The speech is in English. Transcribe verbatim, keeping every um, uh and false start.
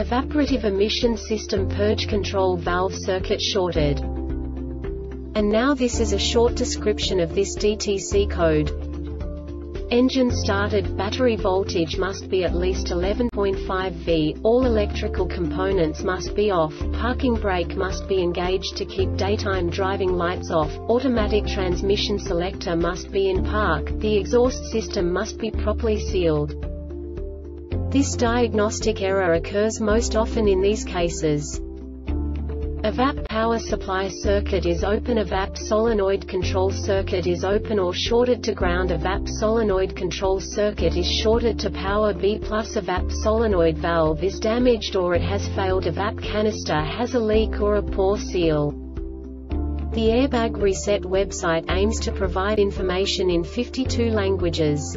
evaporative emission system purge control valve circuit shorted. And now this is a short description of this D T C code. Engine started, battery voltage must be at least eleven point five volts, all electrical components must be off, parking brake must be engaged to keep daytime driving lights off, automatic transmission selector must be in park, the exhaust system must be properly sealed. This diagnostic error occurs most often in these cases. E V A P power supply circuit is open, E V A P solenoid control circuit is open or shorted to ground, E V A P solenoid control circuit is shorted to power B plus, E V A P solenoid valve is damaged or it has failed, E V A P canister has a leak or a poor seal. The Airbag Reset website aims to provide information in fifty-two languages.